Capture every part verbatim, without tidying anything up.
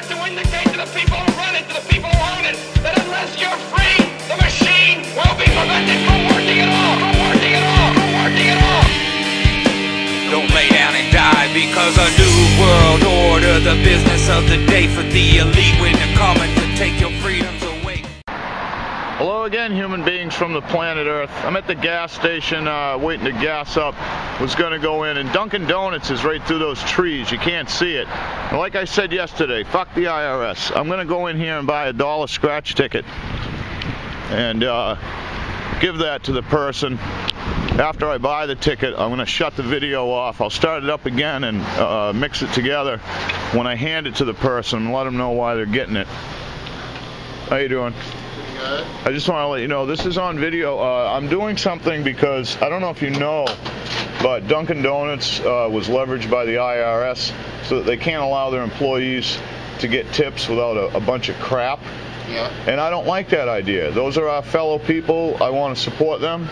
got to indicate to the people who run it, to the people who own it, that unless you're free, the machine will be prevented from working at all, from working at all, from working at all. Don't lay down and die because a new world order, the business of the day for the elite, when they're coming to take your freedoms away. Hello again, human beings from the planet Earth. I'm at the gas station uh, waiting to gas up. Was going to go in, and Dunkin' Donuts is right through those trees. You can't see it. And like I said yesterday, fuck the I R S. I'm going to go in here and buy a dollar scratch ticket and uh, give that to the person. After I buy the ticket, I'm going to shut the video off. I'll start it up again and uh, mix it together when I hand it to the person and let them know why they're getting it. How you doing? Good. I just want to let you know, this is on video. Uh, I'm doing something because I don't know if you know, but Dunkin' Donuts uh, was leveraged by the I R S so that they can't allow their employees to get tips without a, a bunch of crap. Yeah. And I don't like that idea. Those are our fellow people. I want to support them.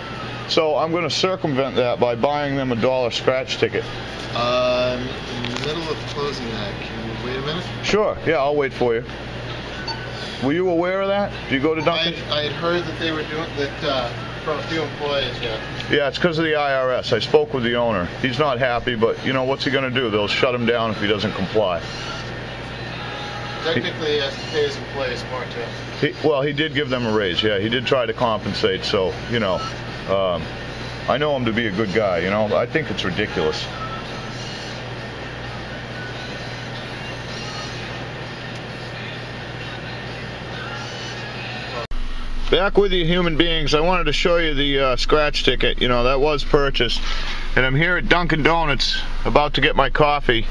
So I'm going to circumvent that by buying them a dollar scratch ticket. Uh, in the middle of closing that, can you wait a minute? Sure. Yeah, I'll wait for you. Were you aware of that? Do you go to Dunkin'? I, I had heard that they were doing that uh, from a few employees, yeah. Yeah, it's because of the I R S. I spoke with the owner. He's not happy, but you know, what's he going to do? They'll shut him down if he doesn't comply. Technically, he has to pay his employees more, too. He, well, he did give them a raise, yeah. He did try to compensate, so, you know, um, I know him to be a good guy, you know. I think it's ridiculous. Back with you, human beings. I wanted to show you the uh, scratch ticket. You know, that was purchased. And I'm here at Dunkin' Donuts, about to get my coffee.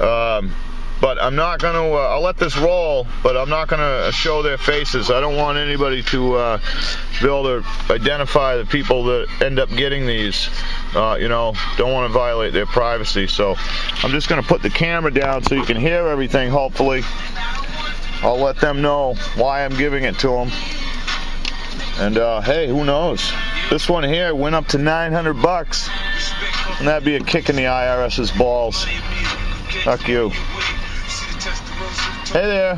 Um, but I'm not going to, uh, I'll let this roll, but I'm not going to show their faces. I don't want anybody to uh, be able to identify the people that end up getting these. Uh, you know, don't want to violate their privacy. So I'm just going to put the camera down so you can hear everything, hopefully. I'll let them know why I'm giving it to them. And uh, hey, who knows? This one here went up to nine hundred bucks, and that'd be a kick in the IRS's balls. Fuck you. Hey there.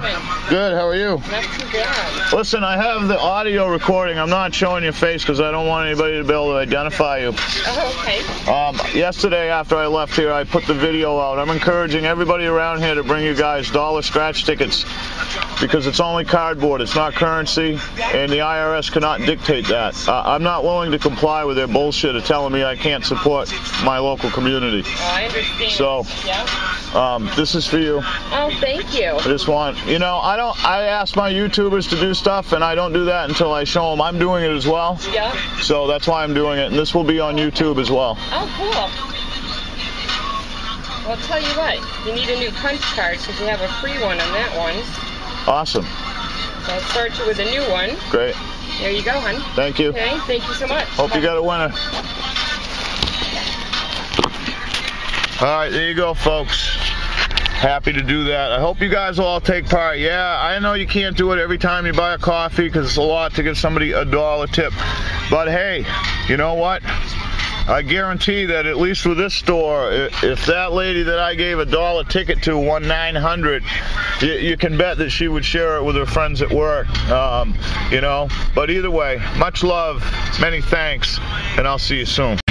Good. How are you? Not too bad. Listen, I have the audio recording. I'm not showing your face because I don't want anybody to be able to identify you. Oh, okay. Um, yesterday, after I left here, I put the video out. I'm encouraging everybody around here to bring you guys dollar scratch tickets because it's only cardboard. It's not currency, and the I R S cannot dictate that. Uh, I'm not willing to comply with their bullshit of telling me I can't support my local community. Oh, I understand. So, yeah. um, this is for you. Oh, thank you. This want you know I don't I ask my YouTubers to do stuff, and I don't do that until I show them I'm doing it as well. Yeah. So that's why I'm doing it, and this will be on YouTube as well. Oh, cool. Well, I'll tell you what, you need a new punch card because you have a free one on that one. Awesome. So I'll start you with a new one. Great. There you go, hon. Thank you. Okay, thank you so much. Hope Bye. You got a winner. All right, there you go, folks. Happy to do that. I hope you guys will all take part. Yeah, I know you can't do it every time you buy a coffee because it's a lot to give somebody a dollar tip. But hey, you know what? I guarantee that at least with this store, if that lady that I gave a dollar ticket to won nine hundred, you, you can bet that she would share it with her friends at work. Um, you know, but either way, much love, many thanks, and I'll see you soon.